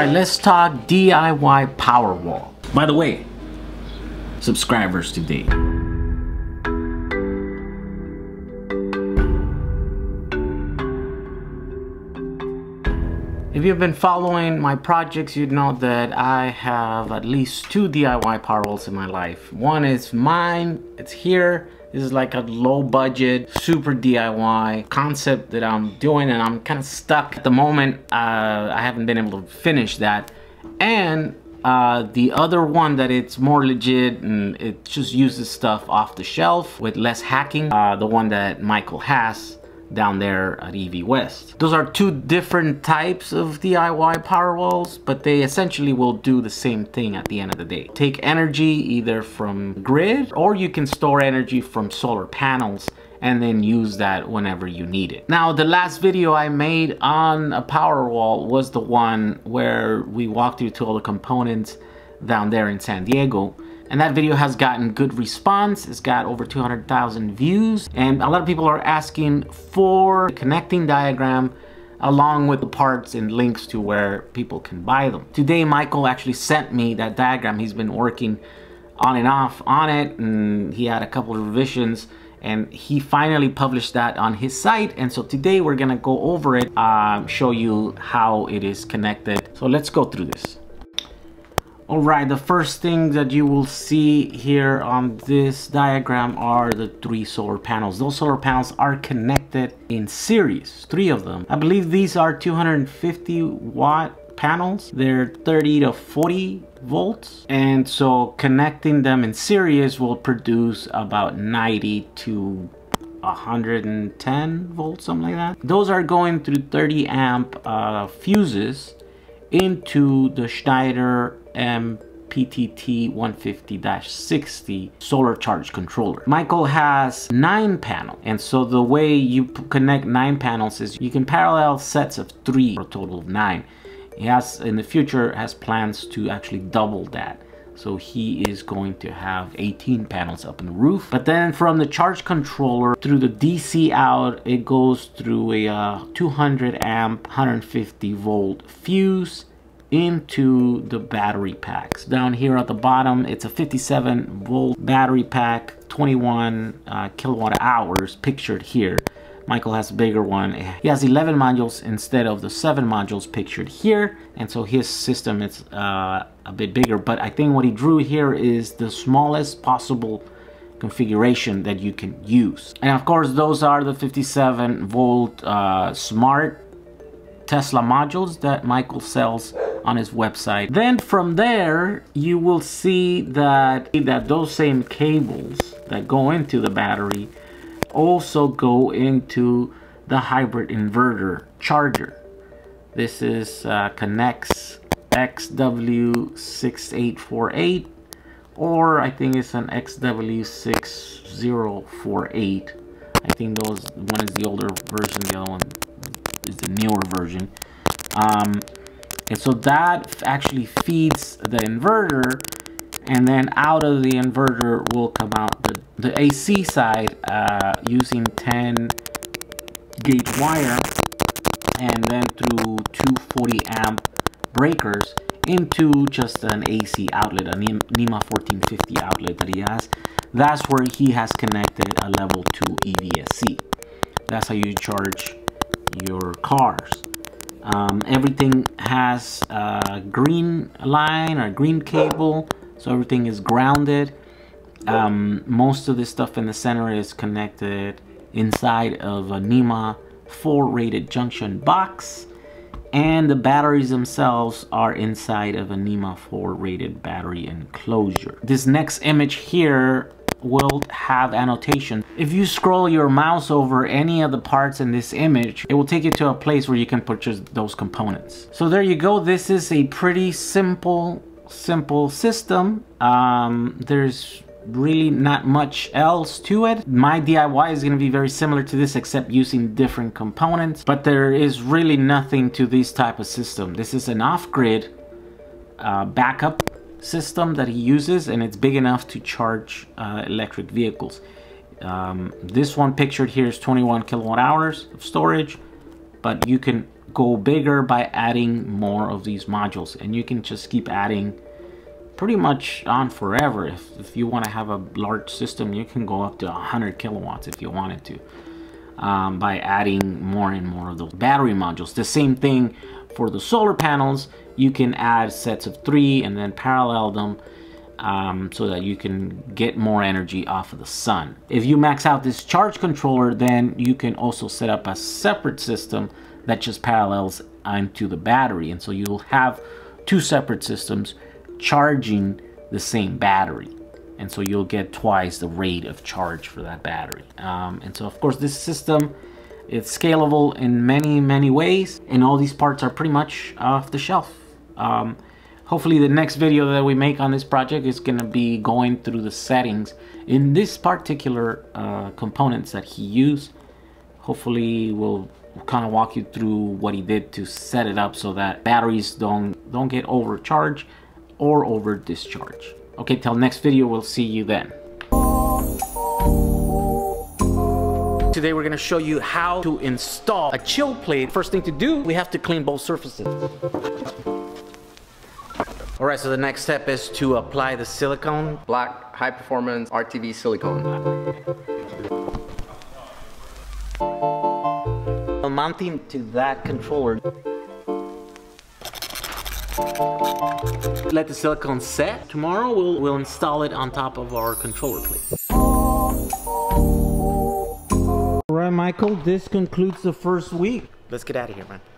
Alright, let's talk DIY Powerwall. By the way, subscribers today. If you've been following my projects, you'd know that I have at least two DIY Powerwalls in my life. One is mine, it's here. This is like a low budget, super DIY concept that I'm doing, and I'm kind of stuck at the moment. I haven't been able to finish that. And the other one that it's more legit and it just uses stuff off the shelf with less hacking, the one that Michael has down there at EV West. Those are two different types of DIY Powerwalls, but they essentially will do the same thing at the end of the day. Take energy either from grid, or you can store energy from solar panels and then use that whenever you need it. Now, the last video I made on a Powerwall was the one where we walked you through all the components down there in San Diego. And that video has gotten good response. It's got over 200,000 views. And a lot of people are asking for a connecting diagram along with the parts and links to where people can buy them. Today, Michael actually sent me that diagram. He's been working on and off on it, and he had a couple of revisions, and he finally published that on his site. And so today we're gonna go over it, show you how it is connected. So let's go through this. Alright, the first thing that you will see here on this diagram are the three solar panels. Those solar panels are connected in series, three of them. I believe these are 250-watt panels. They're 30 to 40 volts. And so connecting them in series will produce about 90 to 110 volts, something like that. Those are going through 30-amp fuses into the Schneider MPPT 150/60 solar charge controller. Michael has 9 panels, and so the way you connect 9 panels is you can parallel sets of 3 for a total of 9. He has, in the future, has plans to actually double that. So he is going to have 18 panels up in the roof. But then from the charge controller through the DC out, it goes through a 200 amp, 150 volt fuse into the battery packs. Down here at the bottom, it's a 57 volt battery pack, 21 kilowatt hours pictured here. Michael has a bigger one. He has 11 modules instead of the 7 modules pictured here. And so his system is a bit bigger, but I think what he drew here is the smallest possible configuration that you can use. And of course, those are the 57 volt smart Tesla modules that Michael sells on his website. Then from there, you will see that those same cables that go into the battery also go into the hybrid inverter charger. This is Conext XW6848, or I think it's an XW6048. I think those one is the older version, the other one is the newer version. And so that actually feeds the inverter, and then out of the inverter will come out the AC side using 10-gauge wire, and then through 240-amp breakers into just an AC outlet, a NEMA 14-50 outlet that he has. That's where he has connected a level 2 EVSE. That's how you charge your cars. Everything has a green line or green cable, so everything is grounded. Most of this stuff in the center is connected inside of a NEMA 4 rated junction box, and the batteries themselves are inside of a NEMA 4 rated battery enclosure. This next image here will have annotation. If you scroll your mouse over any of the parts in this image, it will take you to a place where you can purchase those components. So there you go. This is a pretty simple system. There's really not much else to it. My DIY is going to be very similar to this, except using different components, but there is really nothing to this type of system. This is an off-grid backup system that he uses, and it's big enough to charge electric vehicles. This one pictured here is 21 kilowatt hours of storage, but you can go bigger by adding more of these modules, and you can just keep adding pretty much on forever. If you want to have a large system, you can go up to 100 kilowatts if you wanted to, by adding more and more of those battery modules. The same thing for the solar panels. You can add sets of 3 and then parallel them, so that you can get more energy off of the sun. If you max out this charge controller, then you can also set up a separate system that just parallels onto the battery, and so you'll have 2 separate systems charging the same battery, and so you'll get twice the rate of charge for that battery. And so, of course, this system, it's scalable in many ways, and all these parts are pretty much off the shelf. Hopefully the next video that we make on this project is going to be going through the settings in this particular components that he used. Hopefully we'll kind of walk you through what he did to set it up so that batteries don't get overcharged or over discharge. Okay, till next video, we'll see you then. Today we're gonna show you how to install a chill plate. First thing to do, we have to clean both surfaces. All right, so the next step is to apply the silicone. Black high performance RTV silicone. Mounting to that controller. Let the silicone set. Tomorrow we'll install it on top of our controller plate. All right, Michael, this concludes the first week. Let's get out of here, man.